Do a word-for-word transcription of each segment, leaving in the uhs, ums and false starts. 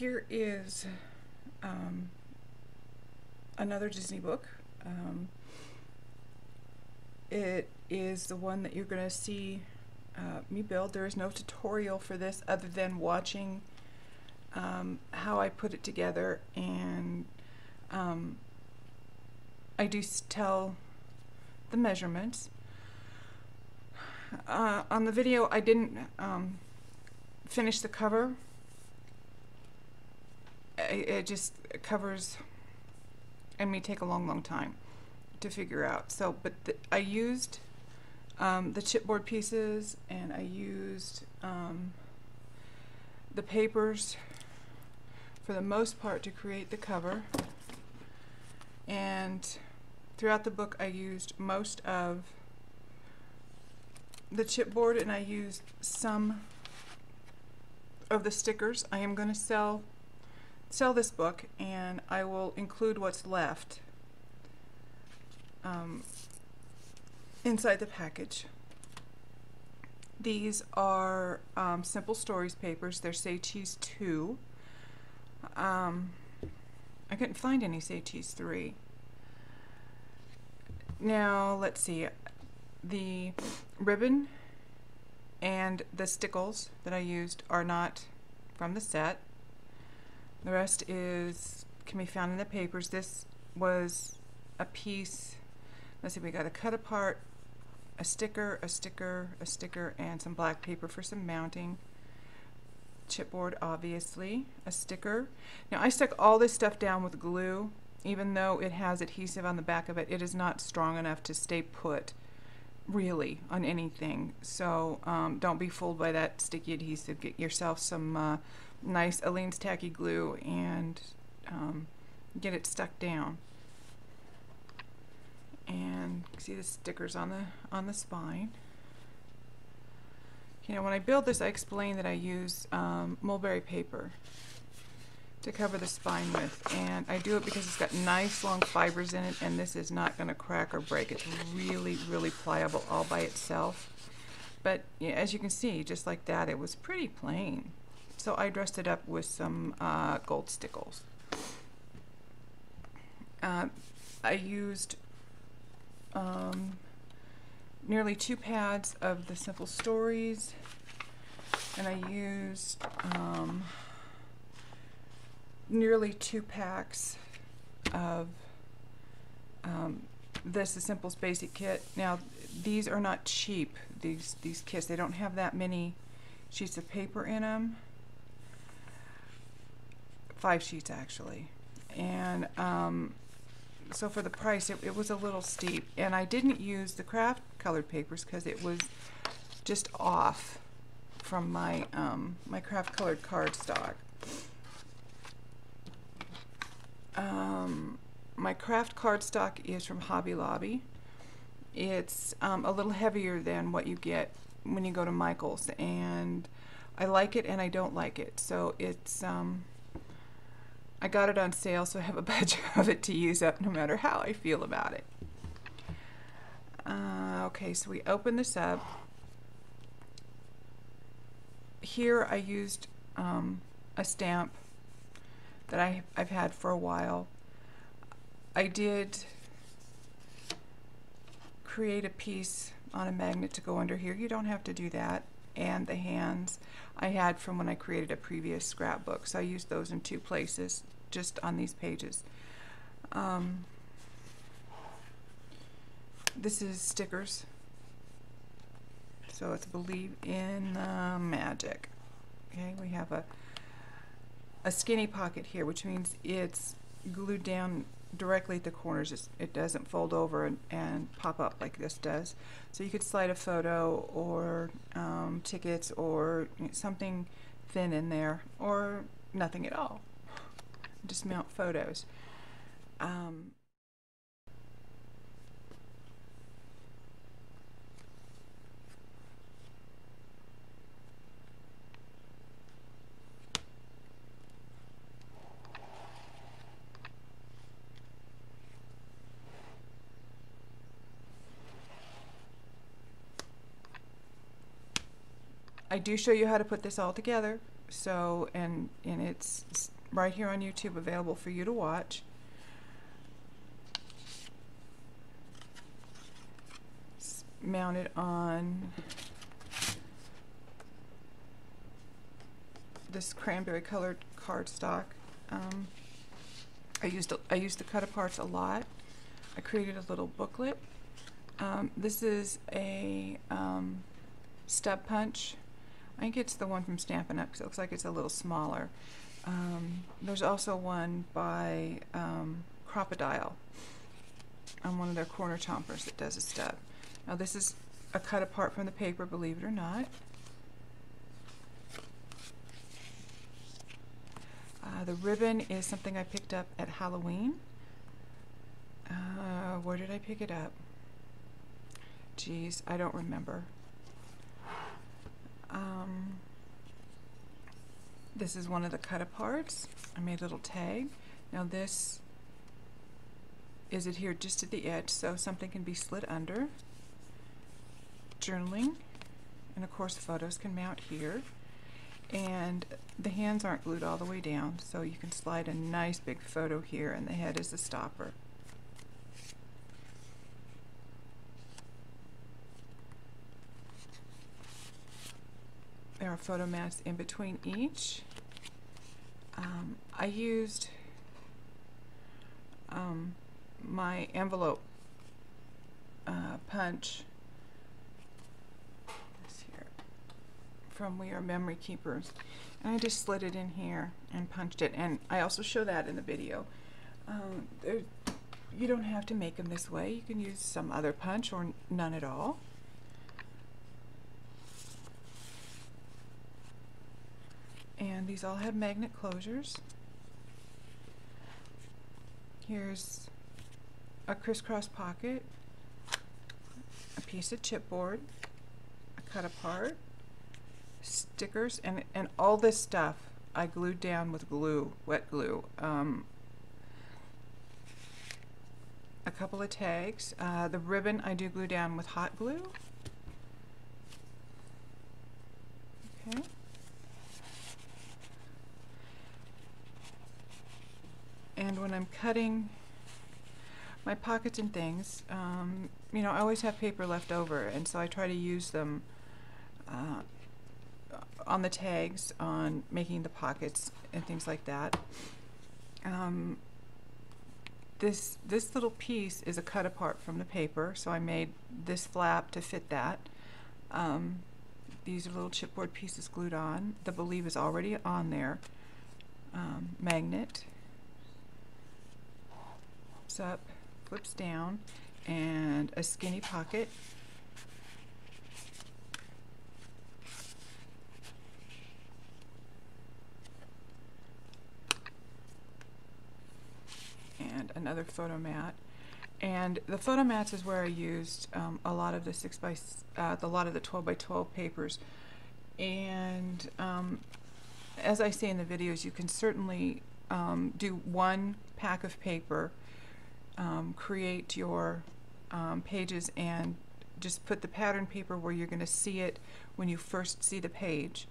here is um, another Disney book. Um, it is the one that you're going to see uh, me build. There is no tutorial for this other than watching um, how I put it together, and um, I do tell the measurements. Uh, on the video I didn't um, finish the cover. It, it just covers and may take a long long time to figure out. So but the, I used um, the chipboard pieces, and I used um, the papers for the most part to create the cover, and throughout the book I used most of the chipboard, and I used some of the stickers. I am going to sell sell this book, and I will include what's left um, inside the package. These are um, Simple Stories papers. They're Say Cheese two. Um, I couldn't find any Say Cheese three. Now let's see. The ribbon and the stickles that I used are not from the set. The rest is can be found in the papers. This was a piece. Let's see, we got a cut apart, a sticker, a sticker, a sticker, and some black paper for some mounting. Chipboard, obviously, a sticker. Now I stuck all this stuff down with glue. Even though it has adhesive on the back of it, it is not strong enough to stay put really on anything, so um, don't be fooled by that sticky adhesive. Get yourself some uh, nice Aleene's tacky glue and um, get it stuck down. And see the stickers on the on the spine. You know, when I build this, I explain that I use um, mulberry paper to cover the spine with, and I do it because it's got nice long fibers in it, and this is not going to crack or break. It's really really pliable all by itself. But yeah, as you can see, just like that, it was pretty plain, so I dressed it up with some uh, gold stickles. uh, I used um, nearly two pads of the Simple Stories, and I used um, nearly two packs of um, this is Simple's Basic Kit. Now these are not cheap, these these kits. They don't have that many sheets of paper in them. Five sheets actually. And um, so for the price it, it was a little steep, and I didn't use the craft colored papers because it was just off from my um, my craft colored cardstock. Um, my craft cardstock is from Hobby Lobby. It's um, a little heavier than what you get when you go to Michael's, and I like it and I don't like it. So it's um, I got it on sale, so I have a bunch of it to use up no matter how I feel about it. Uh, okay, so we open this up. Here I used um, a stamp that I, I've had for a while. I did create a piece on a magnet to go under here. You don't have to do that. And the hands I had from when I created a previous scrapbook. So I used those in two places, just on these pages. Um, this is stickers. So it's Believe in uh, Magic. Okay, we have a a skinny pocket here, which means it's glued down directly at the corners. It's, it doesn't fold over and, and pop up like this does. So you could slide a photo or um, tickets or something thin in there, or nothing at all. Just mount photos. Um, I do show you how to put this all together So, and, and it's right here on YouTube available for you to watch. It's mounted on this cranberry colored cardstock. Um, I used I used the cut aparts a lot. I created a little booklet. Um, this is a um, stub punch. I think it's the one from Stampin' Up because it looks like it's a little smaller. Um, there's also one by um, Crop-A-Dile on one of their corner chompers that does a stub. Now this is a cut apart from the paper, believe it or not. Uh, the ribbon is something I picked up at Halloween. Uh, where did I pick it up? Geez, I don't remember. Um, this is one of the cut-aparts. I made a little tag. Now this is adhered just at the edge so something can be slid under. Journaling, and of course photos can mount here. And the hands aren't glued all the way down, so you can slide a nice big photo here, and the head is the stopper. There are photo mats in between each. Um, I used um, my envelope uh, punch from We Are Memory Keepers, and I just slid it in here and punched it, and I also show that in the video. Um, there, you don't have to make them this way. You can use some other punch or none at all. And these all have magnet closures. Here's a crisscross pocket, a piece of chipboard, a cut apart, stickers, and and all this stuff I glued down with glue, wet glue. Um, a couple of tags. Uh, the ribbon I do glue down with hot glue. Okay. And when I'm cutting my pockets and things, um, you know, I always have paper left over, and so I try to use them uh, on the tags, on making the pockets and things like that. Um, this this little piece is a cut apart from the paper, so I made this flap to fit that. Um, these are little chipboard pieces glued on. The Believe is already on there. Um, magnet flips up, flips down, and a skinny pocket. Another photo mat, and the photo mats is where I used um, a lot of the six by uh, the lot of the twelve by twelve papers. And um, as I say in the videos, you can certainly um, do one pack of paper, um, create your um, pages, and just put the pattern paper where you're going to see it when you first see the page,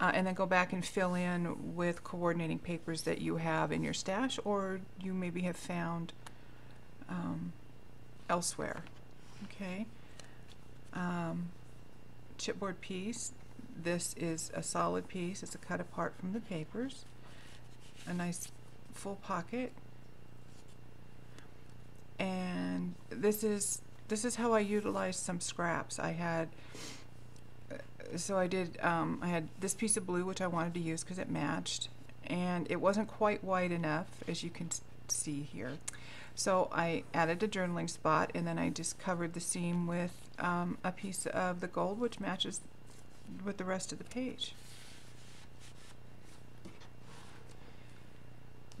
Uh, and then go back and fill in with coordinating papers that you have in your stash or you maybe have found um, elsewhere. Okay. Um, chipboard piece. This is a solid piece. It's a cut apart from the papers. A nice full pocket. And this is this is how I utilized some scraps. I had So I did, um, I had this piece of blue which I wanted to use because it matched, and it wasn't quite wide enough, as you can see here. So I added a journaling spot, and then I just covered the seam with um, a piece of the gold which matches with the rest of the page.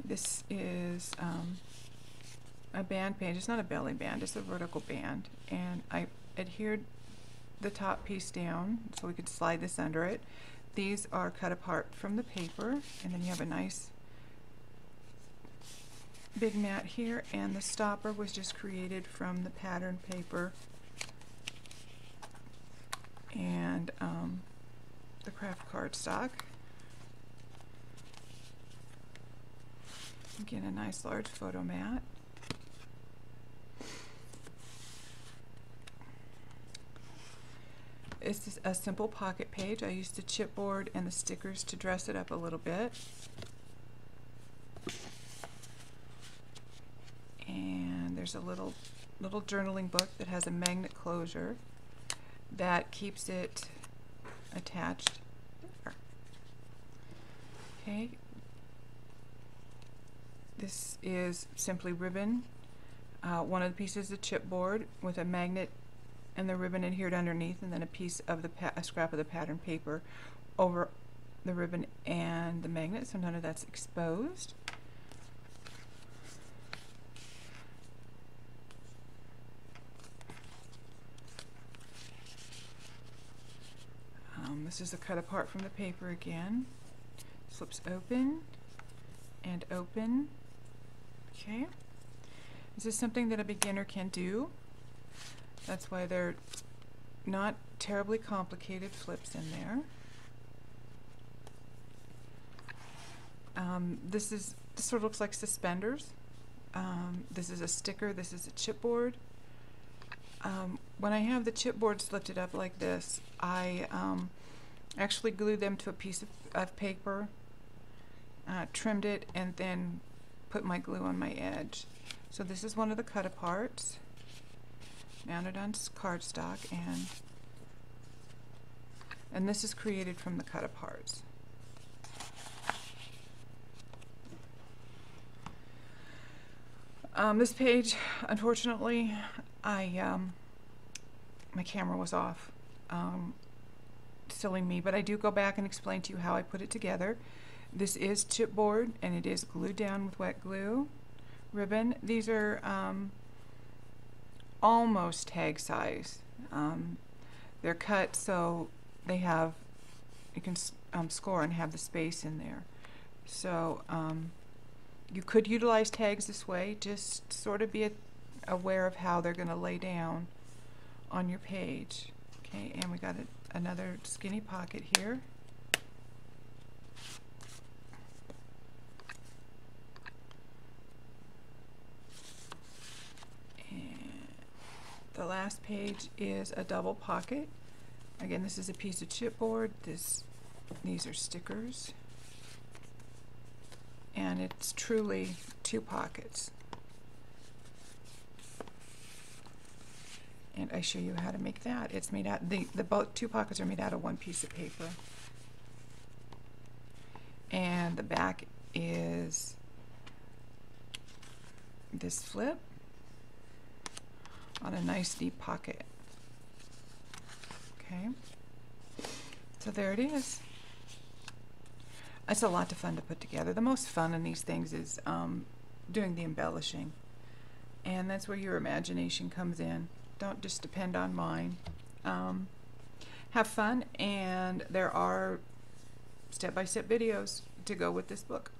This is um, a band page. It's not a belly band, it's a vertical band, and I adhered the top piece down so we could slide this under it. These are cut apart from the paper, and then you have a nice big mat here, and the stopper was just created from the pattern paper and um, the craft cardstock. Get a nice large photo mat. It's a simple pocket page. I used the chipboard and the stickers to dress it up a little bit. And there's a little little journaling book that has a magnet closure that keeps it attached. There. Okay. This is simply ribbon. Uh, one of the pieces is a chipboard with a magnet and the ribbon adhered underneath, and then a piece of the pa a scrap of the pattern paper over the ribbon and the magnet, so none of that's exposed. Um, this is a cut apart from the paper again. Slips open and open. Okay. This is something that a beginner can do. That's why they're not terribly complicated flips in there. Um, this is this sort of looks like suspenders. Um, this is a sticker. This is a chipboard. Um, when I have the chipboards lifted up like this, I um, actually glued them to a piece of, of paper, uh, trimmed it, and then put my glue on my edge. So this is one of the cut aparts. Mounted on cardstock, and and this is created from the cut aparts. Um, this page, unfortunately, I um, my camera was off, um, silly me. But I do go back and explain to you how I put it together. This is chipboard, and it is glued down with wet glue, ribbon. These are. Um, almost tag size. Um, they're cut so they have, you can um, score and have the space in there. So um, you could utilize tags this way, just sort of be a, aware of how they're going to lay down on your page. Okay, and we got a, another skinny pocket here. The last page is a double pocket. Again, this is a piece of chipboard. This, these are stickers. And it's truly two pockets. And I show you how to make that. It's made out, the, the both two pockets are made out of one piece of paper. And the back is this flip on a nice deep pocket. Okay, so there it is. It's a lot of fun to put together. The most fun in these things is um, doing the embellishing, and that's where your imagination comes in. Don't just depend on mine. Um, have fun, and there are step-by-step videos to go with this book.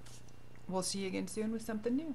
We'll see you again soon with something new.